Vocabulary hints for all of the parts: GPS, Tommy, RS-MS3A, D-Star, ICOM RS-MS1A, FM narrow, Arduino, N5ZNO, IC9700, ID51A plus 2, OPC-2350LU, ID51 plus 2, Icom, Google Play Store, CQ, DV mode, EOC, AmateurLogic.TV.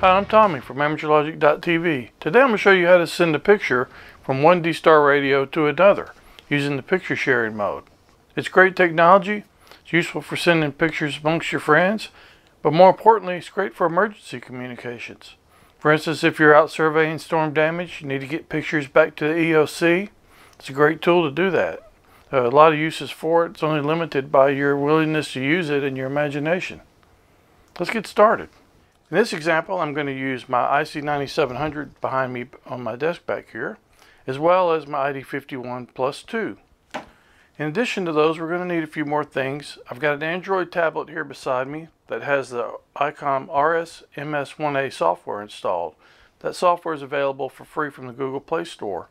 Hi, I'm Tommy from AmateurLogic.TV. Today I'm going to show you how to send a picture from one D-Star radio to another using the picture sharing mode. It's great technology, it's useful for sending pictures amongst your friends, but more importantly it's great for emergency communications. For instance, if you're out surveying storm damage, you need to get pictures back to the EOC, it's a great tool to do that. A lot of uses for it, it's only limited by your willingness to use it and your imagination. Let's get started. In this example, I'm going to use my IC9700 behind me on my desk back here, as well as my ID51 plus 2. In addition to those, we're going to need a few more things. I've got an Android tablet here beside me that has the Icom RS-MS1A software installed. That software is available for free from the Google Play Store.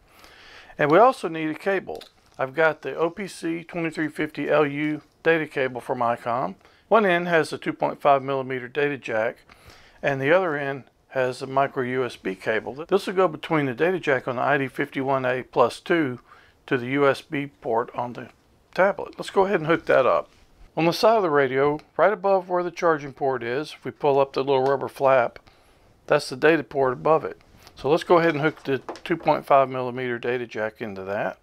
And we also need a cable. I've got the OPC-2350LU data cable from Icom. One end has a 2.5mm data jack, and the other end has a micro USB cable. This will go between the data jack on the ID51A plus 2 to the USB port on the tablet. Let's go ahead and hook that up. On the side of the radio, right above where the charging port is, if we pull up the little rubber flap, that's the data port above it. So let's go ahead and hook the 2.5mm data jack into that,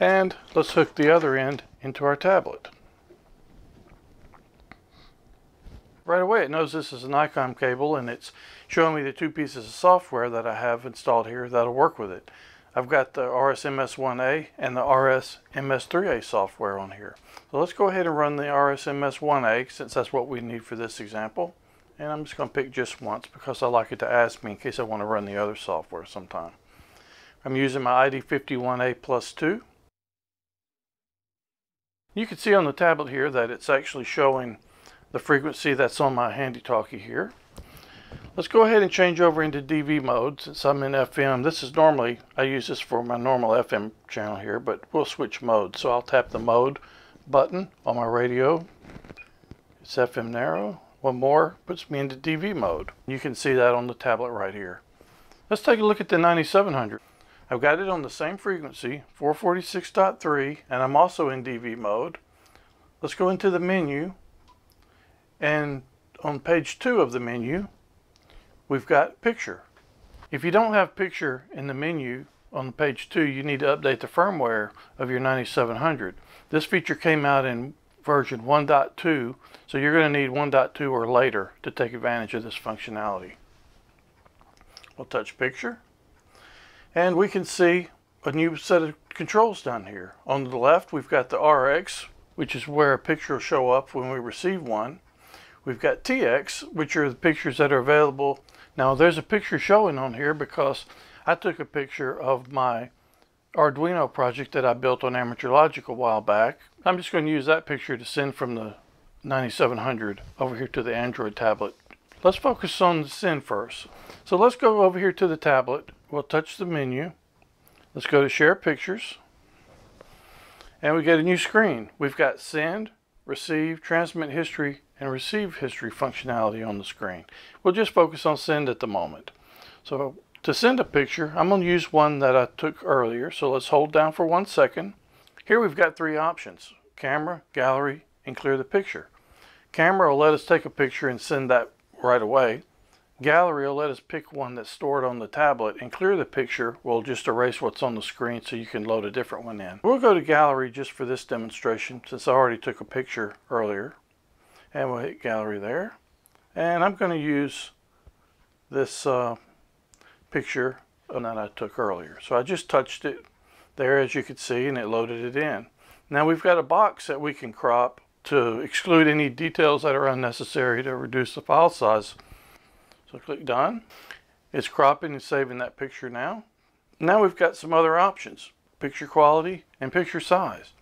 and let's hook the other end into our tablet. Right away it knows this is an Icom cable and it's showing me the two pieces of software that I have installed here that'll work with it. I've got the RS-MS1A and the RS-MS3A software on here. So let's go ahead and run the RS-MS1A since that's what we need for this example. And I'm just going to pick just once because I like it to ask me in case I want to run the other software sometime. I'm using my ID51A plus 2. You can see on the tablet here that it's actually showing the frequency that's on my handy talkie here. Let's go ahead and change over into DV mode since I'm in FM. This is normally, I use this for my normal FM channel here, but we'll switch modes. So I'll tap the mode button on my radio. It's FM narrow. One more puts me into DV mode. You can see that on the tablet right here. Let's take a look at the 9700. I've got it on the same frequency, 446.3, and I'm also in DV mode. Let's go into the menu. And on page 2 of the menu, we've got picture. If you don't have picture in the menu on page 2, you need to update the firmware of your 9700. This feature came out in version 1.2, so you're going to need 1.2 or later to take advantage of this functionality. We'll touch picture, and we can see a new set of controls down here. On the left, we've got the RX, which is where a picture will show up when we receive one. We've got TX, which are the pictures that are available. Now there's a picture showing on here because I took a picture of my Arduino project that I built on Amateur Logic a while back. I'm just going to use that picture to send from the 9700 over here to the Android tablet. Let's focus on the send first. So let's go over here to the tablet. We'll touch the menu. Let's go to share pictures. And we get a new screen. We've got send, receive, transmit history, and receive history functionality on the screen. We'll just focus on send at the moment. So to send a picture, I'm going to use one that I took earlier. So let's hold down for 1 second. Here we've got three options: camera, gallery, and clear the picture. Camera will let us take a picture and send that right away. Gallery will let us pick one that's stored on the tablet, and clear the picture will just erase what's on the screen so you can load a different one in. We'll go to gallery just for this demonstration since I already took a picture earlier. And we'll hit gallery there, and I'm going to use this picture that I took earlier. So I just touched it there, as you can see, and it loaded it in. Now we've got a box that we can crop to exclude any details that are unnecessary to reduce the file size. So click done. It's cropping and saving that picture now. Now we've got some other options: picture quality and picture size.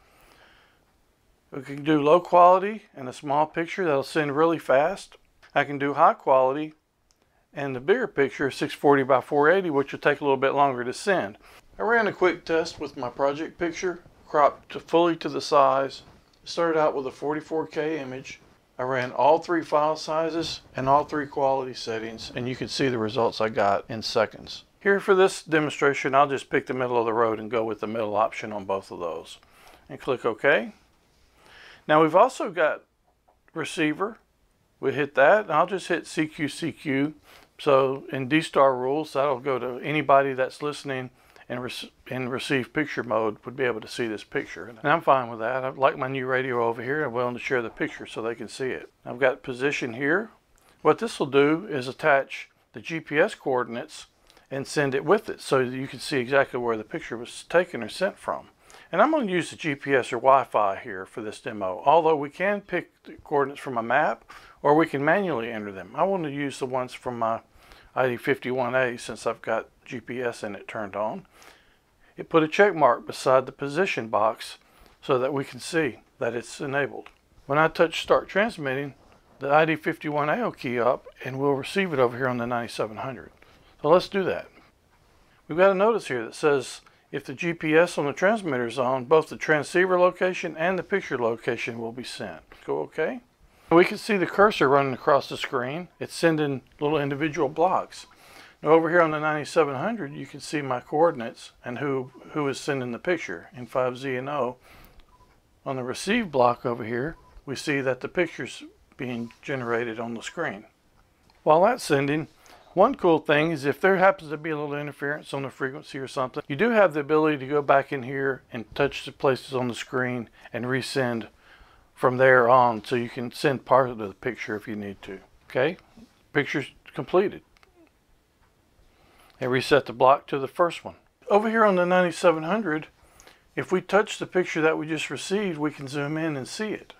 We can do low quality and a small picture that'll send really fast. I can do high quality and the bigger picture, 640 by 480, which will take a little bit longer to send. I ran a quick test with my project picture, cropped fully to the size. Started out with a 44K image. I ran all three file sizes and all three quality settings, and you can see the results I got in seconds. Here for this demonstration, I'll just pick the middle of the road and go with the middle option on both of those. And click OK. Now we've also got receiver. We hit that, and I'll just hit CQ CQ So in D-Star rules, that'll go to anybody that's listening and receive picture mode would be able to see this picture. And I'm fine with that. I like my new radio over here. I'm willing to share the picture so they can see it. I've got position here. What this will do is attach the GPS coordinates and send it with it so that you can see exactly where the picture was taken or sent from. And I'm going to use the GPS or Wi-Fi here for this demo, although we can pick the coordinates from a map or we can manually enter them. I want to use the ones from my ID51A since I've got GPS in it turned on. It put a check mark beside the position box so that we can see that it's enabled. When I touch start transmitting, the ID51A will key up and we'll receive it over here on the 9700. So let's do that. We've got a notice here that says if the GPS on the transmitter is on, both the transceiver location and the picture location will be sent. Go OK. We can see the cursor running across the screen. It's sending little individual blocks. Now over here on the 9700, you can see my coordinates and who is sending the picture. In N5ZNO, on the receive block over here, we see that the picture's being generated on the screen. While that's sending, one cool thing is if there happens to be a little interference on the frequency or something, you do have the ability to go back in here and touch the places on the screen and resend from there on, so you can send part of the picture if you need to. Okay, picture's completed. And reset the block to the first one. Over here on the 9700, if we touch the picture that we just received, we can zoom in and see it.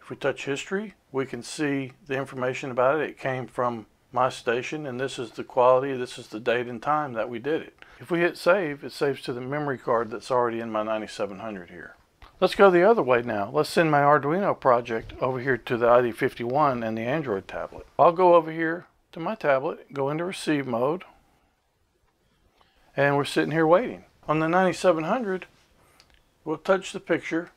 If we touch history, we can see the information about it. It came from my station, and this is the quality, this is the date and time that we did it. If we hit save, it saves to the memory card that's already in my 9700 here. Let's go the other way now. Let's send my Arduino project over here to the ID51 and the Android tablet. I'll go over here to my tablet, go into receive mode, and we're sitting here waiting. On the 9700, we'll touch the picture,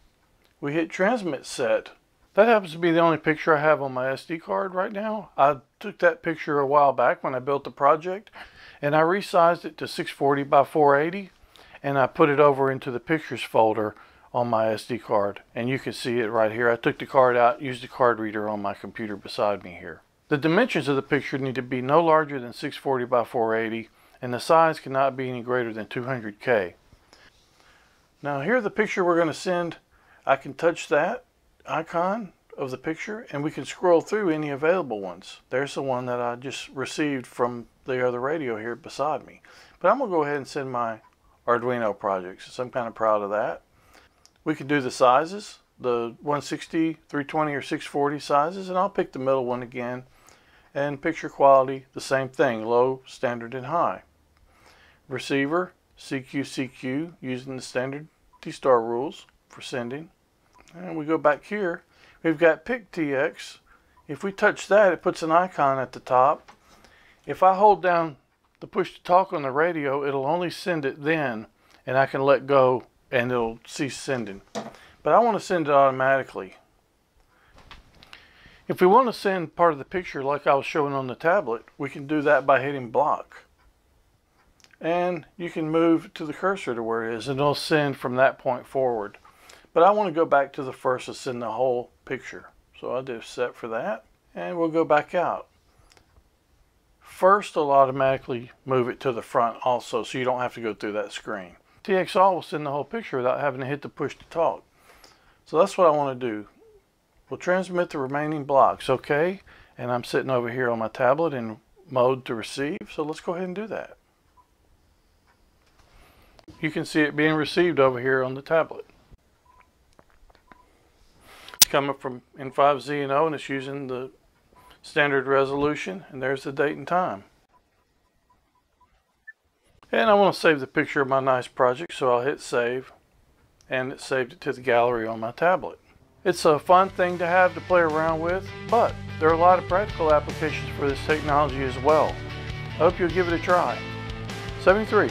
we hit transmit set. That happens to be the only picture I have on my SD card right now. I took that picture a while back when I built the project, and I resized it to 640 by 480, and I put it over into the pictures folder on my SD card, and you can see it right here. I took the card out, used the card reader on my computer beside me here. The dimensions of the picture need to be no larger than 640 by 480, and the size cannot be any greater than 200K. Now here the picture we're going to send, I can touch that icon of the picture and we can scroll through any available ones. There's the one that I just received from the other radio here beside me. But I'm going to go ahead and send my Arduino project since I'm kind of proud of that. We can do the sizes, the 160, 320 or 640 sizes, and I'll pick the middle one again. And picture quality, the same thing, low, standard and high. Receiver, CQCQ, using the standard D-Star rules for sending. And we go back here, we've got PicTX. If we touch that, it puts an icon at the top. If I hold down the push to talk on the radio, it'll only send it then, and I can let go and it'll cease sending. But I want to send it automatically. If we want to send part of the picture like I was showing on the tablet, we can do that by hitting block. And you can move to the cursor to where it is, and it'll send from that point forward. But I want to go back to the first and send the whole picture. So I'll do set for that, and we'll go back out. First, it'll automatically move it to the front also, so you don't have to go through that screen. TXAll will send the whole picture without having to hit the push to talk. So that's what I want to do. We'll transmit the remaining blocks, okay? And I'm sitting over here on my tablet in mode to receive, so let's go ahead and do that. You can see it being received over here on the tablet. It's coming from N5ZNO and it's using the standard resolution, and there's the date and time. And I want to save the picture of my nice project, so I'll hit save, and it saved it to the gallery on my tablet. It's a fun thing to have to play around with, but there are a lot of practical applications for this technology as well. I hope you'll give it a try. 73.